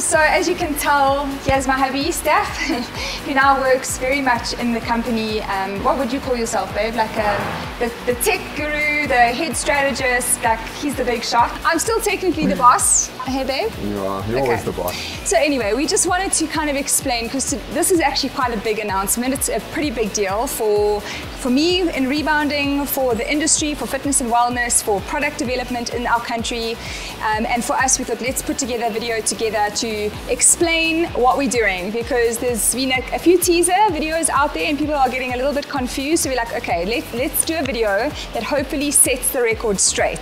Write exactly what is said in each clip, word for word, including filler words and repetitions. So as you can tell, here's my hubby, Steph, who now works very much in the company. Um, what would you call yourself, babe? Like a, the, the tech guru, the head strategist, like he's the big shot. I'm still technically the boss. Hey, babe? You are. You're okay. Always the boss. So anyway, we just wanted to kind of explain, because this is actually quite a big announcement. It's a pretty big deal for, for me in rebounding, for the industry, for fitness and wellness, for product development in our country. Um, and for us, we thought, let's put together a video together to explain what we're doing, because there's been a, a few teaser videos out there and people are getting a little bit confused. So we're like, okay, let, let's do a video that hopefully sets the record straight.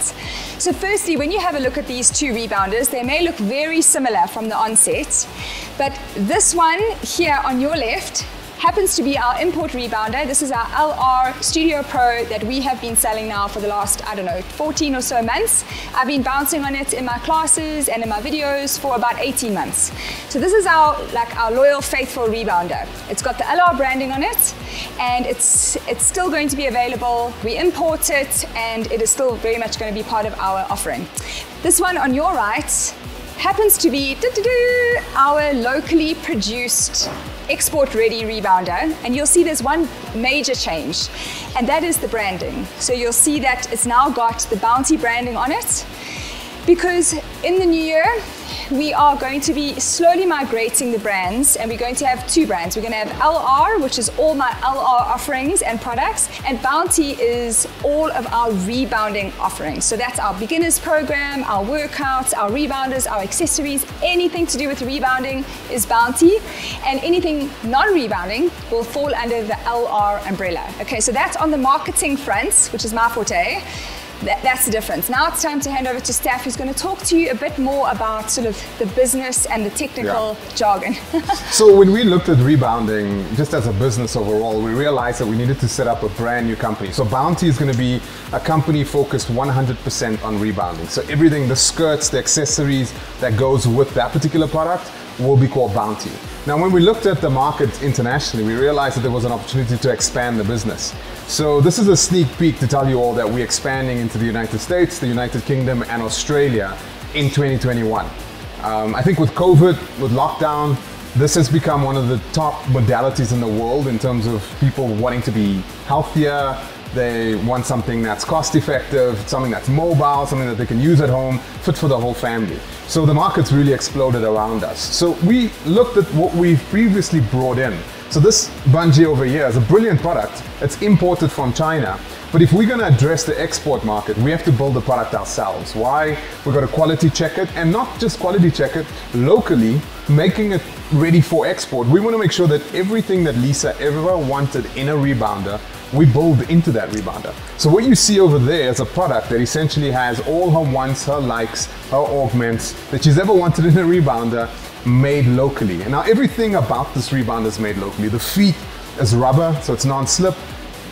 So firstly, when you have a look at these two rebounders, they may look very similar from the onset, but this one here on your left happens to be our import rebounder. This is our L R Studio Pro that we have been selling now for the last, I don't know, fourteen or so months. I've been bouncing on it in my classes and in my videos for about eighteen months. So this is our, like, our loyal, faithful rebounder. It's got the L R branding on it, and it's, it's still going to be available. We import it, and it is still very much going to be part of our offering. This one on your right happens to be doo -doo -doo, our locally produced export-ready rebounder, and you'll see there's one major change, and that is the branding. So you'll see that it's now got the Bounti branding on it, because in the new year, we are going to be slowly migrating the brands, and we're going to have two brands. We're going to have L R, which is all my L R offerings and products, and Bounti is all of our rebounding offerings. So that's our beginners program, our workouts, our rebounders, our accessories. Anything to do with rebounding is Bounti, and anything non-rebounding will fall under the L R umbrella. Okay, so that's on the marketing front, which is my forte. That's the difference. Now it's time to hand over to Steph, who's going to talk to you a bit more about sort of the business and the technical yeah. jargon. So when we looked at rebounding, just as a business overall, we realized that we needed to set up a brand new company. So Bounti is going to be a company focused one hundred percent on rebounding. So everything, the skirts, the accessories that goes with that particular product will be called Bounti. Now, when we looked at the market internationally, we realized that there was an opportunity to expand the business. So this is a sneak peek to tell you all that we're expanding into the United States, the United Kingdom, and Australia in twenty twenty-one. Um, I think with COVID, with lockdown, this has become one of the top modalities in the world in terms of people wanting to be healthier. They want something that's cost effective, something that's mobile, something that they can use at home, fit for the whole family. So the market's really exploded around us. So we looked at what we've previously brought in. So this bungee over here is a brilliant product. It's imported from China. But if we're gonna address the export market, we have to build the product ourselves. Why? We've got to quality check it, and not just quality check it, locally, making it ready for export. We wanna make sure that everything that Lisa ever wanted in a rebounder, we build into that rebounder. So what you see over there is a product that essentially has all her wants, her likes, her augments that she's ever wanted in a rebounder made locally. And now everything about this rebounder is made locally. The feet is rubber, so it's non-slip.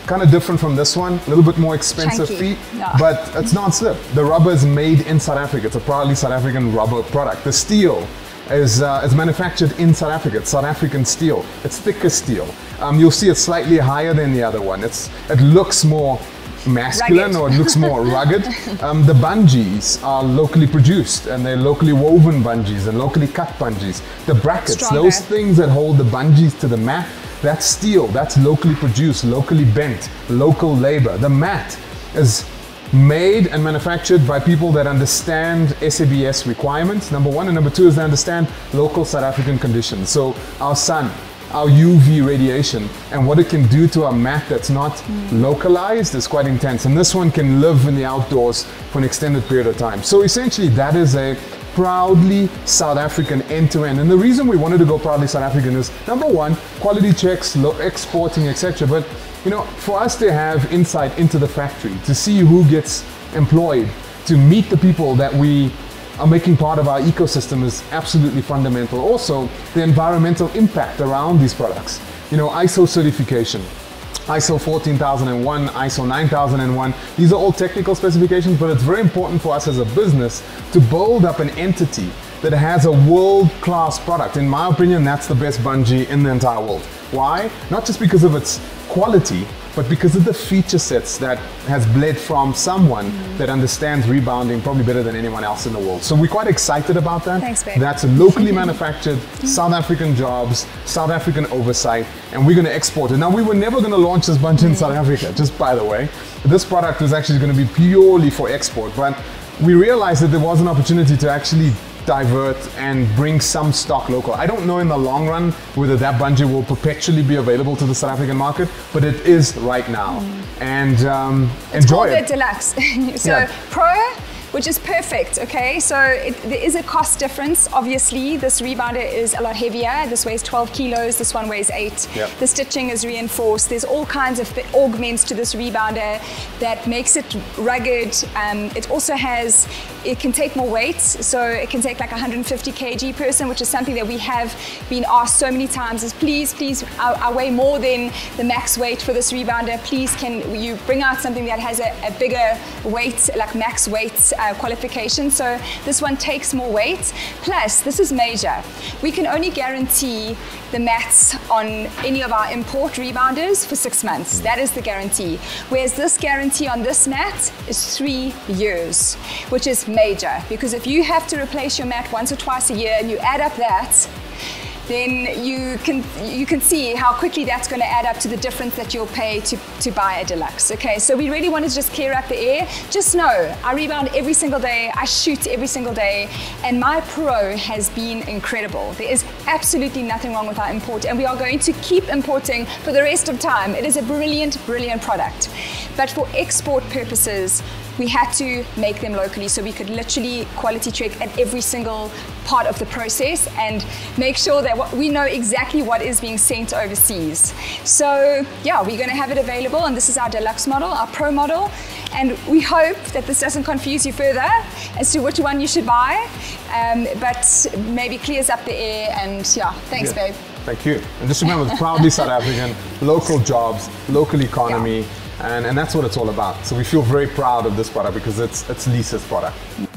Kind of different from this one, a little bit more expensive Chanky. feet, yeah. but it's non-slip. The rubber is made in South Africa. It's a proudly South African rubber product. The steel is, uh, is manufactured in South Africa. It's South African steel. It's thicker steel. Um, you'll see it's slightly higher than the other one. It's, it looks more masculine, rugged. or it looks more rugged. Um, the bungees are locally produced, and they're locally woven bungees and locally cut bungees. The brackets, Stronger. those things that hold the bungees to the mat, that's steel, that's locally produced, locally bent, local labor. The mat is made and manufactured by people that understand S A B S requirements, number one, and number two is they understand local South African conditions. So our sun, our U V radiation, and what it can do to a mat that's not mm. localized is quite intense. And this one can live in the outdoors for an extended period of time. So essentially that is a proudly South African end-to-end. And the reason we wanted to go proudly South African is, number one, quality checks, low exporting, et cetera. But you know, for us to have insight into the factory, to see who gets employed, to meet the people that we are making part of our ecosystem is absolutely fundamental. Also, the environmental impact around these products. You know, I S O certification, I S O fourteen thousand one, I S O nine thousand one. These are all technical specifications, but it's very important for us as a business to build up an entity that has a world-class product. In my opinion, that's the best bungee in the entire world. Why? Not just because of its quality, but because of the feature sets that has bled from someone mm-hmm. that understands rebounding probably better than anyone else in the world. So we're quite excited about that. Thanks, babe. That's locally manufactured, mm-hmm. South African jobs, South African oversight, and we're going to export it. Now, we were never going to launch this bunch mm-hmm. in South Africa, just by the way. This product was actually going to be purely for export, but we realized that there was an opportunity to actually divert and bring some stock local. I don't know in the long run whether that bungee will perpetually be available to the South African market, but it is right now. Mm. And um, enjoy it. It's called the Deluxe. So yeah. Pro, which is perfect, okay? So it, there is a cost difference, obviously. This rebounder is a lot heavier. This weighs twelve kilos, this one weighs eight. Yep. The stitching is reinforced. There's all kinds of augments to this rebounder that makes it rugged. Um, it also has, it can take more weight. So it can take like one hundred fifty kilograms per person, which is something that we have been asked so many times is please, please, I, I weigh more than the max weight for this rebounder. Please, can you bring out something that has a, a bigger weight, like max weight, Uh, qualification. So this one takes more weight. Plus, this is major. We can only guarantee the mats on any of our import rebounders for six months. That is the guarantee. Whereas this guarantee on this mat is three years, which is major. Because if you have to replace your mat once or twice a year and you add up that, then you can, you can see how quickly that's going to add up to the difference that you'll pay to, to buy a Deluxe. Okay, so we really want to just clear up the air. Just know, I rebound every single day, I shoot every single day, and my Pro has been incredible. There is absolutely nothing wrong with our import, and we are going to keep importing for the rest of time. It is a brilliant, brilliant product. But for export purposes, we had to make them locally so we could literally quality check at every single part of the process and make sure that we know exactly what is being sent overseas. So yeah, we're going to have it available, and this is our Deluxe model, our Pro model, and we hope that this doesn't confuse you further as to which one you should buy, um, but maybe clears up the air. And yeah, thanks yeah. babe. Thank you. And just remember, it's proudly South African, local jobs, local economy. Yeah. And, and that's what it's all about. So we feel very proud of this product because it's, it's Lisa's product.